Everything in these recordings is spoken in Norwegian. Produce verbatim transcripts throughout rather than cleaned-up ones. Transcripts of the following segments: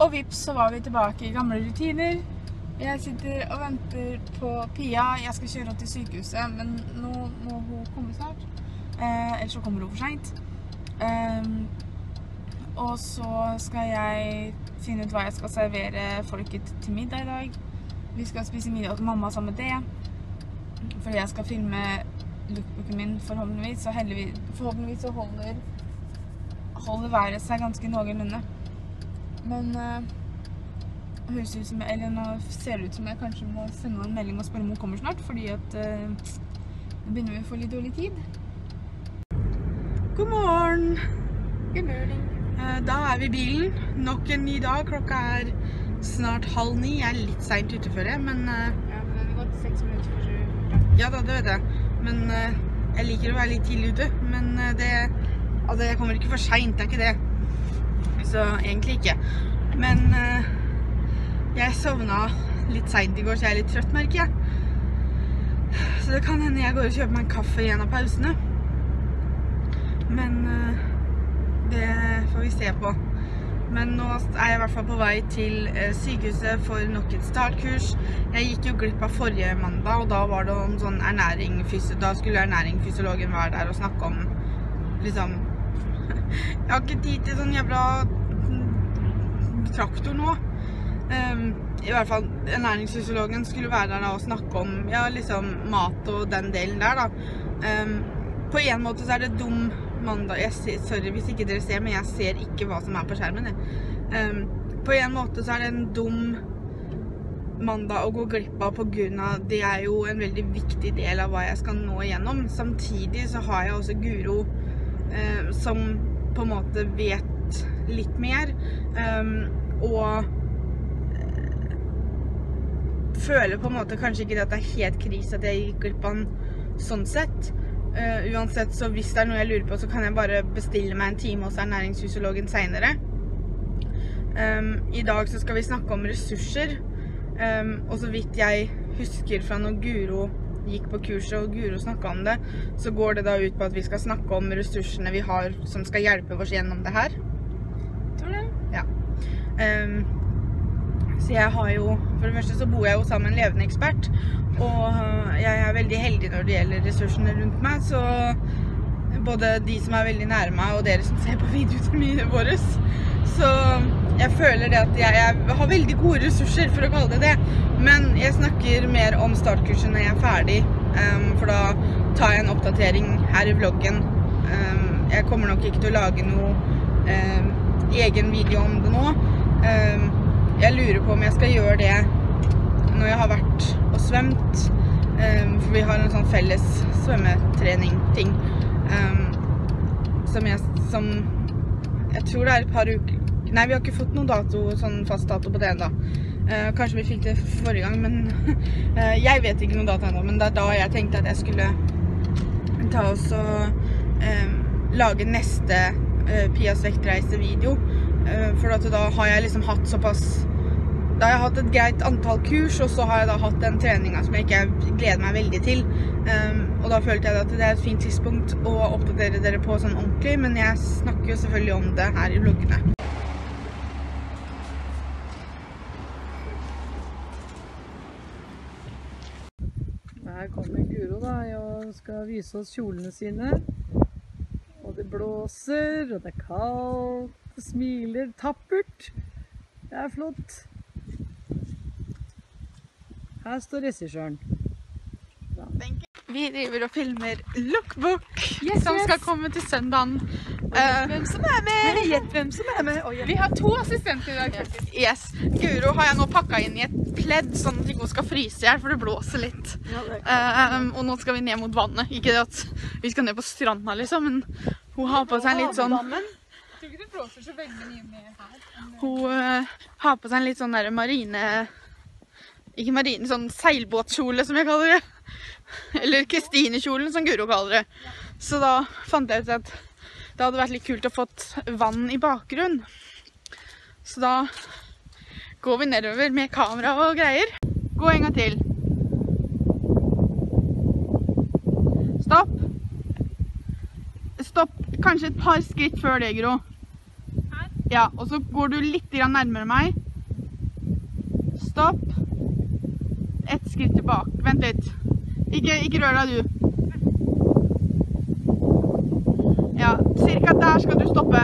Og vips, så var vi tilbake i gamle rutiner. Jeg sitter og venter på Pia. Jeg skal kjøre til sykehuset, men nå må hun komme snart. Eh, ellers så kommer hun for sent. Um, og så skal jeg finne ut hva jeg skal servere folket til middag i dag. Vi skal spise middag til mamma sammen med det. Fordi jeg skal filme lookbooken min forhåpentligvis. Så forhåpentligvis så holder, holder været seg ganske noenlunde. Men uh, høres ut som jeg, eller nå ser det ut som jeg kanskje må sende en melding og spørre om hun kommer snart, fordi at uh, nå begynner vi å få litt dårlig tid. God morgen! God morgen. Uh, da er vi i bilen. Nok en ny dag. Klokka er snart halv ni. Jeg er litt sent ute før jeg, men... Uh, ja, men det har gått seks minutter for sju. Ja da, det vet jeg. Men uh, jeg liker å være litt tidlig ute, men uh, det... Altså, jeg kommer ikke for sent, det er ikke det. Så egentlig ikke. Men øh, jeg sovna litt sent i går, så jeg er litt trøtt, merker jeg. Så det kan hende jeg går og kjøper meg en kaffe i en av pausene. Men øh, det får vi se på. Men nå er jeg i hvert fall på vei til øh, sykehuset for nok et startkurs. Jeg gikk jo glipp av forrige mandag, og da var det en sånn ernæringsfysiolog. Da skulle ernæringsfysiologen være der og snakke om, liksom... Jeg har ikke tid til sånn jævla traktor nå. Um, I hvert fall, ernæringsfysiologen skulle være der da og snakke om, ja, liksom mat og den delen der da. Um, på en måte så er det dum mandag. Jeg ser, sorry hvis ikke dere ser, men jeg ser ikke hva som er på skjermen. Um, på en måte så er det en dum mandag å gå glipp av på grunn av, det er jo en veldig viktig del av hva jeg skal nå igjennom. Samtidig så har jeg også Guro Uh, som på en måte vet litt mer um, og uh, føler på en måte kanskje ikke at det er helt krise at jeg gikk glipp av sånn sett. Uh, uansett, så hvis det er noe jeg lurer på, så kan jeg bare bestille meg en time hos ernæringsfysiologen senere. Um, I dag så skal vi snakke om ressurser, um, og så vidt jeg husker fra når Guro gikk på kurset og Guro snakket om det, så går det da ut på at vi skal snakke om ressursene vi har som skal hjelpe oss gjennom det her. Tror du? Ja. Um, så jeg har jo, for det første så bor jeg jo sammen med en levende ekspert, og jeg er veldig heldig når det gjelder ressursene rundt meg, så både de som er veldig nær meg og dere som ser på videoene mine våres, så jeg føler det at jeg, jeg har veldig gode ressurser, for å kalle det det. Men jeg snakker mer om startkursen når jeg er ferdig, um, for da tar jeg en oppdatering her i vloggen. Um, jeg kommer nok ikke til å lage noe um, egen video om det nå. Um, jeg lurer på om jeg skal gjøre det når jeg har vært og svømt, um, for vi har en sånn felles svømmetrening-ting um, som jeg, som jeg tror det er et par uker. Nei, vi har ikke fått noen dato, sånn fast dato på det enda. Eh, kanskje vi fikk det forrige gang, men eh, jeg vet ikke noen dato enda, men det er da jeg tenkte at jeg skulle ta oss og eh, lage neste eh, Pias vektreise video. Eh, for at da har jeg liksom hatt såpass, da har jeg hatt et greit antall kurs, og så har jeg da hatt den treninga som jeg ikke gleder meg veldig til. Um, og da følte jeg at det er et fint tidspunkt å oppdatere dere på sånn ordentlig, men jeg snakker jo selvfølgelig om det her i vloggene. Her kommer Guro da, og skal vise oss kjolene sine. Og det blåser, og det er kaldt, det smiler, tappert. Det er flott. Her står regissøren. Vi driver og filmer lookbook, yes, som yes. skal komme til søndagen. Gjett hvem som er med! Gjett hvem som er med! Vi har to assistenter i dag, faktisk. Yes. Guro har jeg nå pakket inn i et pledd, sånn at hun skal fryse her, for det blåser litt. Ja, det um, og nå skal vi ned mot vannet. Ikke det at vi skal ned på stranda, liksom, men hun har på seg litt sånn... Jeg tror ikke det blåser så veldig mye med her. Hun uh, har på seg en litt sånn der marine... Ikke marine, sånn seilbåtkjole, som jeg kaller det. Eller Kristinekjolen, som Guro kaller det. Så da fant jeg ut at det hadde vært litt kult å fått vann i bakgrunnen. Så da... går vi nedover med kamera og greier. Gå en gang til. Stopp. Stopp. Kanskje et par skritt før det, Gro. Her? Ja, og så går du litt nærmere meg. Stopp. Et skritt tilbake. Vent litt. Ikke, ikke rør deg, du. Ja, cirka der skal du stoppe.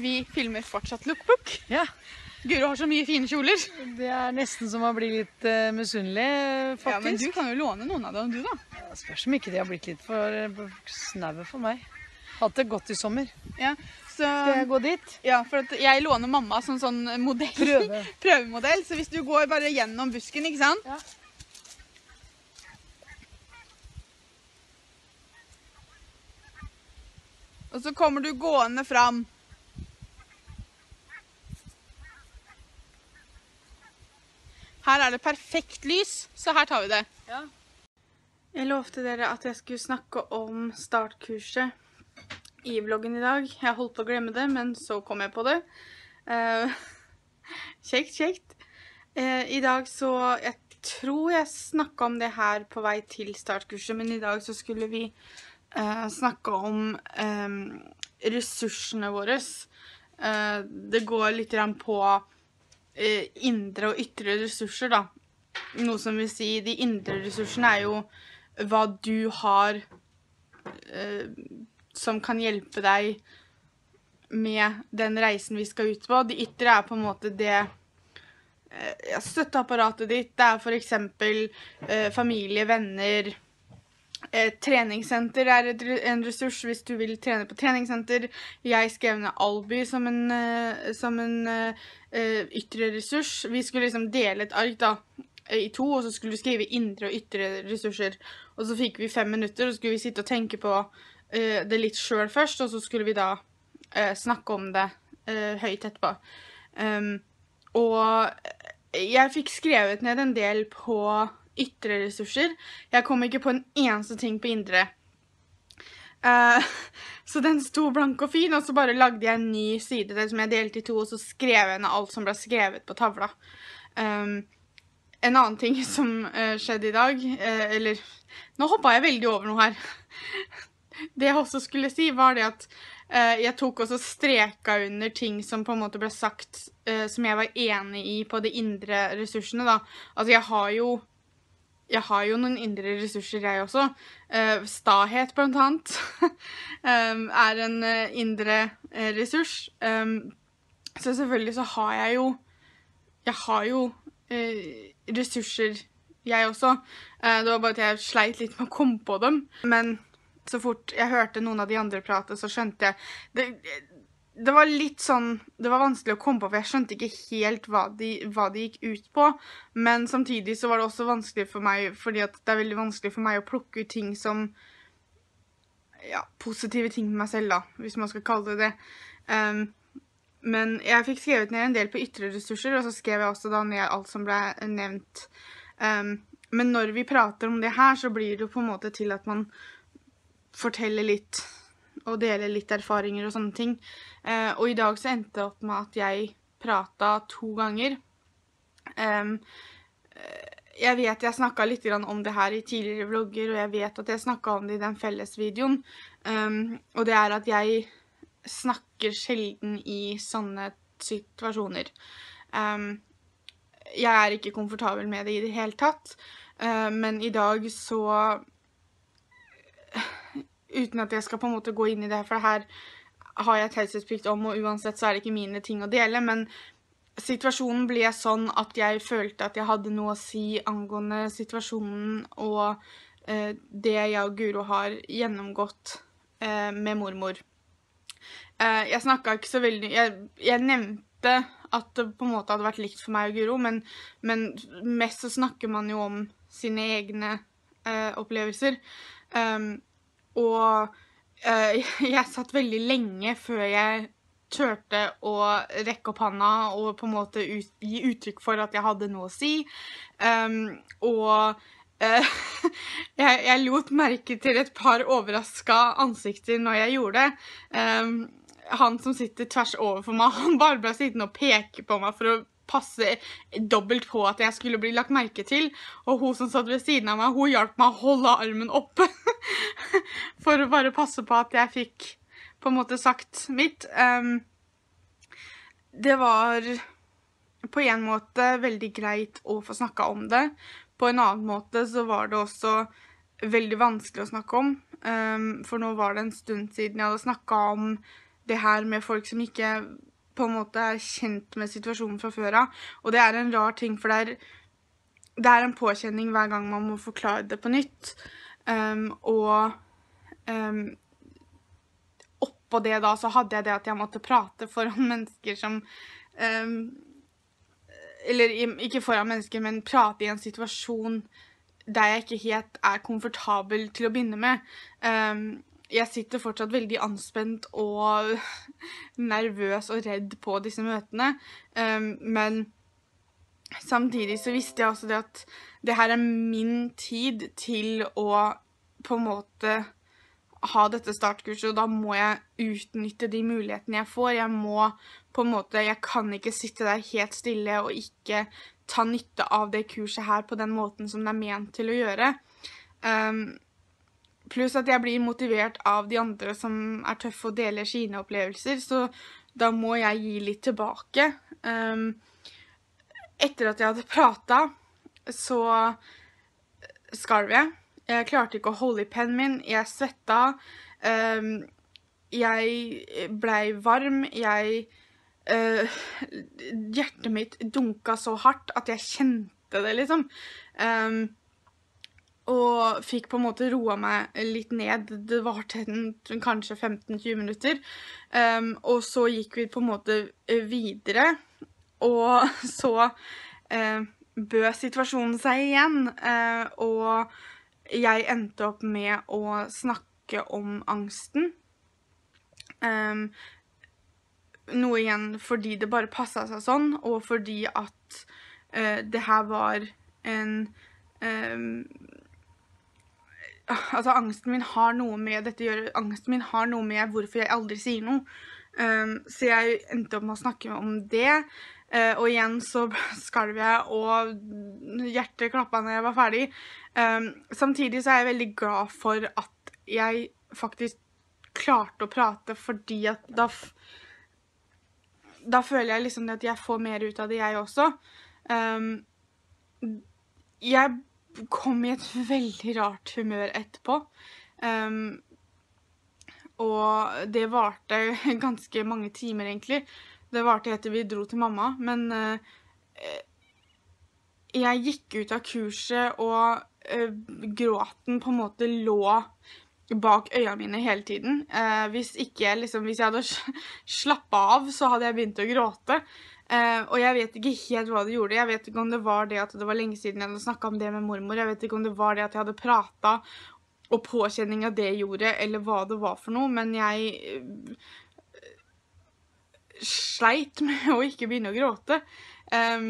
Vi filmer fortsatt lookbook. Ja. Guro har så mye fine kjoler. Det er nesten som å bli litt uh, misunnelig, faktisk. Ja, men du kan jo låne noen av dem, du da. Ja, spørs om ikke de har blitt litt for, for snaue for meg. Hatt det godt i sommer. Ja, så, skal jeg gå dit? Ja, for at jeg låner mamma som sånn modell. Prøve. Prøvemodell. Så hvis du går bare gjennom busken, ikke sant? Ja. Og så kommer du gående fram. Her er det perfekt lys, så her tar vi det. Ja. Jeg lovte dere at jeg skulle snakke om startkurset i vloggen i dag. Jeg holdt på å glemme det, men så kom jeg på det. Uh, kjekt, kjekt. Uh, I dag så, jeg tror jeg snakket om det her på vei til startkurset, men i dag så skulle vi uh, snakke om um, ressursene våre. Uh, det går litt grann på uh, indre og ytre ressurser da. Noe som vil si, de indre ressursene er jo hva du har uh, som kan hjelpe deg med den reisen vi skal ut på. De ytre er på en måte det støtteapparatet ditt. Det er for eksempel familie, venner, treningssenter er en ressurs hvis du vil trene på treningssenter. Jeg skrev ned Alby som en, som en ytre ressurs. Vi skulle liksom dele et ark da, i to, og så skulle du skrive indre og ytre ressurser. Og så fikk vi fem minutter, og så skulle vi sitte og tenke på det litt selv først, og så skulle vi da eh, snakke om det eh, høyt etterpå. Um, og jeg fikk skrevet ned en del på ytre ressurser. Jeg kom ikke på en eneste ting på indre. Uh, så den sto blank og fin, og så bare lagde jeg en ny side der som jeg delte i to, og så skrev jeg ned alt som ble skrevet på tavla. Um, en annen ting som uh, skjedde i dag, uh, eller nå hoppet jeg veldig over noe her. Det jeg også skulle si var det at eh, jeg tok også streka under ting som på en måte ble sagt eh, som jeg var enig i på de indre ressursene da. Altså jeg har jo, jeg har jo noen indre ressurser jeg også. Eh, stahet blant annet er en indre ressurs. Um, så selvfølgelig så har jeg jo, jeg har jo eh, ressurser jeg også. Eh, det var bare at jeg sleit litt med å komme på dem, men så fort jeg hørte noen av de andre prate, så skjønte jeg det, det var litt sånn, det var vanskelig å komme på, for jeg skjønte ikke helt hva de, hva de gikk ut på. Men samtidig så var det også vanskelig for meg, fordi at det er veldig vanskelig for meg å plukke ut ting som, ja, positive ting med meg selv da, hvis man skal kalle det det. Um, men jeg fikk skrevet ned en del på ytre ressurser, og så skrev jeg også da ned alt som ble nevnt. Um, men når vi prater om det her, så blir det jo på en måte til at man fortelle litt og dele litt erfaringer og sånne ting. Eh, og i dag så endte det opp med at jeg pratet to ganger. Um, jeg vet jeg snakket litt grann om det her i tidligere vlogger, og jeg vet at jeg snakket om det i den fellesvideoen. Um, og det er at jeg snakker sjelden i sånne situasjoner. Um, jeg er ikke komfortabel med det i det hele tatt, uh, men i dag så uten at jeg skal på en måte gå inn i det her, for her har jeg taushetsplikt om, og uansett så er det ikke mine ting å dele, men situasjonen ble sånn at jeg følte at jeg hadde noe å si angående situasjonen og eh, det jeg og Guro har gjennomgått eh, med mormor. Eh, jeg snakket ikke så veldig, jeg, jeg nevnte at det på en måte hadde vært likt for meg og Guro, men, men mest så snakker man jo om sine egne eh, opplevelser. Um, og uh, jeg satt veldig lenge før jeg turte å rekke opp handa og på en måte ut, gi uttrykk for at jeg hadde noe å si. Um, og uh, jeg, jeg lot merke til et par overrasket ansikter når jeg gjorde det. Um, han som sitter tvers overfor meg, han bare ble sittende og peke på meg for å passe dobbelt på at jeg skulle bli lagt merke til, og hun som satt ved siden av meg, hun hjalp meg å holde armen oppe for å bare passe på at jeg fikk på en måte sagt mitt. Um, det var på en måte veldig greit å få snakke om det. På en annen måte så var det også veldig vanskelig å snakke om. Um, for nå var det en stund siden jeg hadde snakket om det her med folk som ikke på en måte er kjent med situasjonen fra før av. Og det er en rar ting, for det er, det er en påkjenning hver gang man må forklare det på nytt. Um, og um, oppå det da så hadde jeg det at jeg måtte prate foran mennesker som um, eller ikke foran mennesker, men prate i en situasjon der jeg ikke helt er komfortabel til å begynne med. Um, jeg sitter fortsatt veldig anspent og nervøs og redd på disse møtene, um, men samtidig så visste jeg også det at det her er min tid til å på en måte ha dette startkurset, og da må jeg utnytte de mulighetene jeg får. Jeg må på en måte, jeg kan ikke sitte der helt stille og ikke ta nytte av det kurset her på den måten som det er ment til å gjøre. Um, pluss at jeg blir motivert av de andre som er tøffe og deler sine opplevelser, så da må jeg gi litt tilbake. Um, Etter at jeg hadde pratet, så skalv jeg. Jeg klarte ikke å holde i pennen min. Jeg svetta. Um, jeg ble varm. Jeg, uh, hjertet mitt dunket så hardt at jeg kjente det, liksom. Um, og fikk på en måte roa meg litt ned. Det var til kanskje femten til tjue minutter. Um, og så gikk vi på en måte videre. Og så eh, bød situasjonen seg igjen, eh, og jeg endte opp med å snakke om angsten. Um, noe igjen fordi det bare passet seg sånn, og fordi at eh, det her var en... Um, altså, angsten min har noe med dette å gjøre. Angsten min har noe med hvorfor jeg aldri sier noe. Um, så jeg endte opp med å snakke om det. Uh, og igjen så skalv jeg, og hjertet klappet når jeg var ferdig. Um, samtidig så er jeg veldig glad for at jeg faktisk klarte å prate, fordi at da, da føler jeg liksom at jeg får mer ut av det jeg også. Um, jeg kom i et veldig rart humør etterpå. Um, og det varte ganske mange timer egentlig. Det var til etter vi dro til mamma, men uh, jeg gikk ut av kurset, og uh, gråten på en måte lå bak øynene mine hele tiden. Uh, hvis ikke, liksom, hvis jeg hadde slappet av, så hadde jeg begynt å gråte. Uh, og jeg vet ikke helt hva det gjorde. Jeg vet ikke om det var det at det var lenge siden jeg hadde snakket om det med mormor. Jeg vet ikke om det var det at jeg hadde pratet, og påkjenning av det gjorde, eller hva det var for noe, men jeg... Uh, sleit med å ikke begynne å gråte um,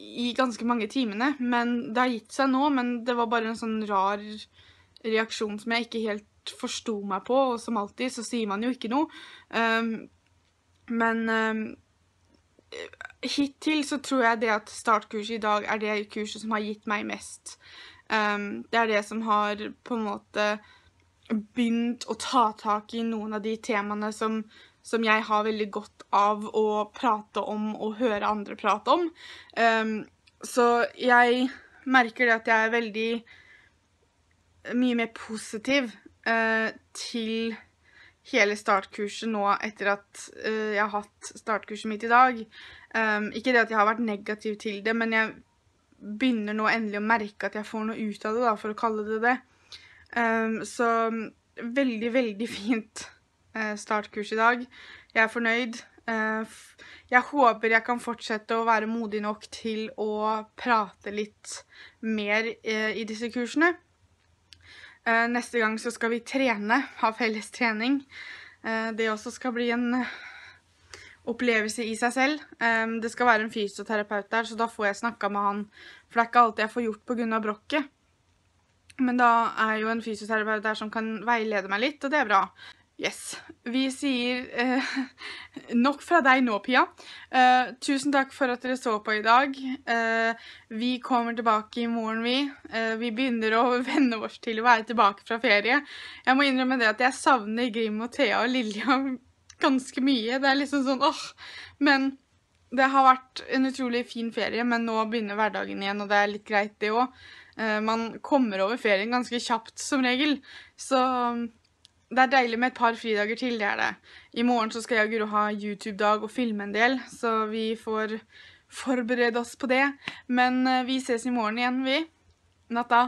i ganske mange timene, men det har gitt seg nå, men det var bare en sånn rar reaksjon som jeg ikke helt forsto meg på, og som alltid så sier man jo ikke noe. Um, men um, hittil så tror jeg det at startkurset i dag er det kurset som har gitt meg mest. Um, det er det som har på en måte begynt å ta tak i noen av de temaene som som jeg har veldig godt av å prate om og høre andre prate om. Um, så jeg merker det at jeg er veldig mye mer positiv uh, til hele startkurset nå etter at uh, jeg har hatt startkurset mitt i dag. Um, ikke det at jeg har vært negativ til det, men jeg begynner nå endelig å merke at jeg får noe ut av det, da, for å kalle det det. Um, så veldig, veldig fint startkurs i dag. Jeg er fornøyd. Jeg håper jeg kan fortsette å være modig nok til å prate litt mer i disse kursene. Neste gang så skal vi trene, ha felles trening. Det også skal bli en opplevelse i seg selv. Det skal være en fysioterapeut der, så da får jeg snakket med han, for det er ikke alt jeg får gjort på grunn av brokket. Men da er jo en fysioterapeut der som kan veilede meg litt, og det er bra. Yes, vi sier eh, nok fra deg nå, Pia. Eh, tusen takk for at dere så på i dag. Eh, vi kommer tilbake i morgen, vi. Eh, vi begynner å vende oss til å være tilbake fra ferie. Jeg må innrømme det at jeg savner Grimm og Thea og Lilja ganske mye. Det er liksom sånn, åh, men det har vært en utrolig fin ferie, men nå begynner hverdagen igjen, og det er litt greit det også. Man kommer over ferien ganske kjapt som regel, så det er deilig med et par fridager til, det er det. I morgen så skal jeg og Guro ha YouTube-dag og filme en del, så vi får forberede oss på det. Men vi ses i morgen igjen, vi. Natta!